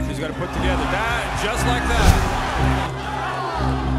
back. He's got to put together. That, just like that.